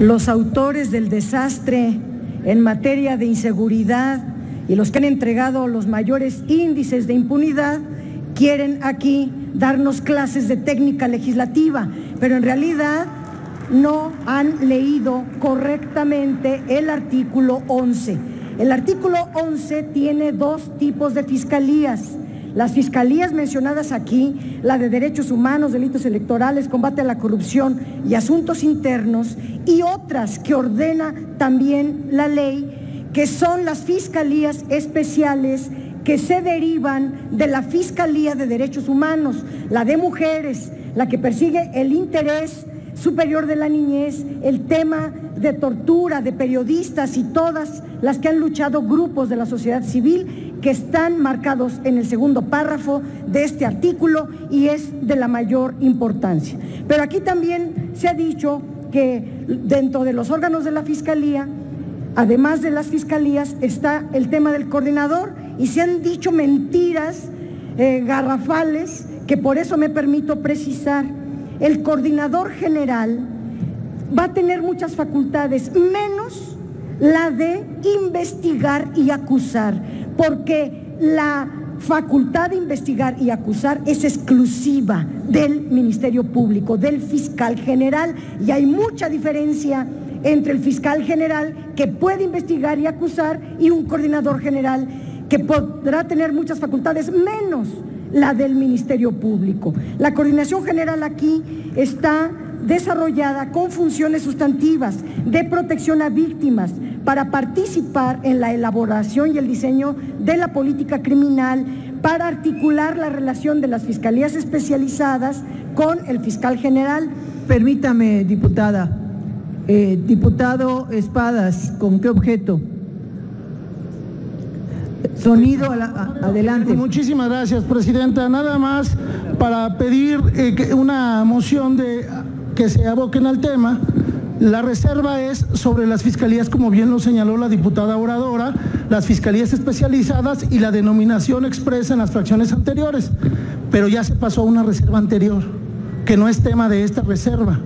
los autores del desastre en materia de inseguridad y los que han entregado los mayores índices de impunidad quieren aquí darnos clases de técnica legislativa, pero en realidad no han leído correctamente el artículo 11. El artículo 11 tiene dos tipos de fiscalías. Las fiscalías mencionadas aquí, la de derechos humanos, delitos electorales, combate a la corrupción y asuntos internos, y otras que ordena también la ley, que son las fiscalías especiales que se derivan de la Fiscalía de Derechos Humanos, la de mujeres, la que persigue el interés superior de la niñez, el tema de tortura de periodistas y todas las que han luchado grupos de la sociedad civil que están marcados en el segundo párrafo de este artículo y es de la mayor importancia. Pero aquí también se ha dicho que dentro de los órganos de la Fiscalía, además de las fiscalías, está el tema del coordinador y se han dicho mentiras garrafales que por eso me permito precisar. El coordinador general va a tener muchas facultades, menos la de investigar y acusar, porque la facultad de investigar y acusar es exclusiva del Ministerio Público, del fiscal general, y hay mucha diferencia entre el fiscal general que puede investigar y acusar y un coordinador general que podrá tener muchas facultades, menos la del Ministerio Público. La coordinación general aquí está desarrollada con funciones sustantivas de protección a víctimas para participar en la elaboración y el diseño de la política criminal, para articular la relación de las fiscalías especializadas con el fiscal general. Permítame, diputada. Diputado Espadas, ¿con qué objeto? Sonido adelante. Muchísimas gracias, presidenta. Nada más para pedir una moción de que se aboquen al tema. La reserva es sobre las fiscalías, como bien lo señaló la diputada oradora, las fiscalías especializadas y la denominación expresa en las fracciones anteriores, pero ya se pasó a una reserva anterior, que no es tema de esta reserva.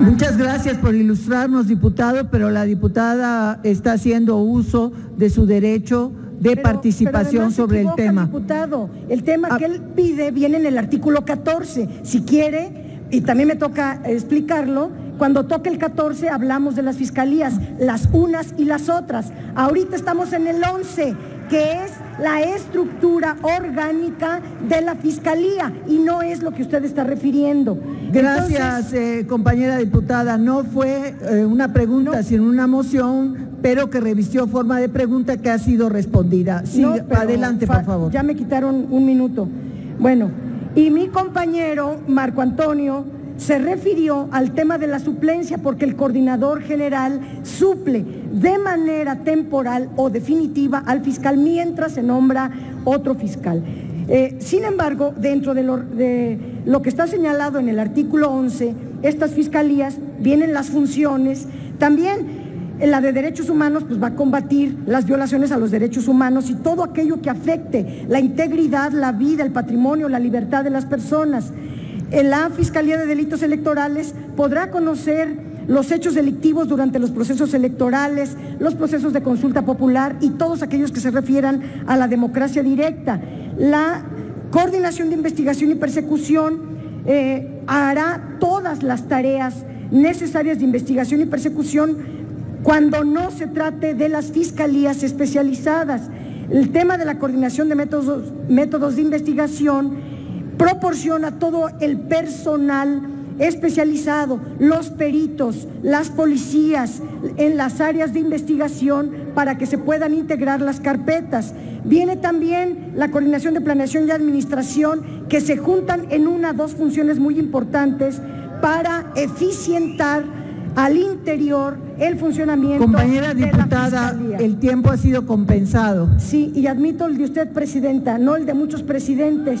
Muchas gracias por ilustrarnos, diputado, pero la diputada está haciendo uso de su derecho de participación sobre el tema. Diputado, el tema que él pide viene en el artículo 14, si quiere, y también me toca explicarlo, cuando toque el 14 hablamos de las fiscalías, las unas y las otras. Ahorita estamos en el 11, que es la estructura orgánica de la Fiscalía, y no es lo que usted está refiriendo. Gracias, entonces, compañera diputada. No fue una pregunta, sino una moción, pero que revistió forma de pregunta que ha sido respondida. Sí, no, adelante, por favor. Ya me quitaron un minuto. Bueno, y mi compañero Marco Antonio se refirió al tema de la suplencia, porque el coordinador general suple de manera temporal o definitiva al fiscal mientras se nombra otro fiscal. Sin embargo, dentro de lo que está señalado en el artículo 11, estas fiscalías vienen las funciones, también la de derechos humanos pues va a combatir las violaciones a los derechos humanos y todo aquello que afecte la integridad, la vida, el patrimonio, la libertad de las personas. La Fiscalía de Delitos Electorales podrá conocer los hechos delictivos durante los procesos electorales, los procesos de consulta popular y todos aquellos que se refieran a la democracia directa. La Coordinación de Investigación y Persecución hará todas las tareas necesarias de investigación y persecución cuando no se trate de las fiscalías especializadas. El tema de la coordinación de métodos de investigación proporciona todo el personal especializado, los peritos, las policías en las áreas de investigación para que se puedan integrar las carpetas. Viene también la coordinación de planeación y administración, que se juntan en una o dos funciones muy importantes para eficientar al interior el funcionamiento. Compañera diputada, el tiempo ha sido compensado. Sí, y admito el de usted, presidenta, no el de muchos presidentes.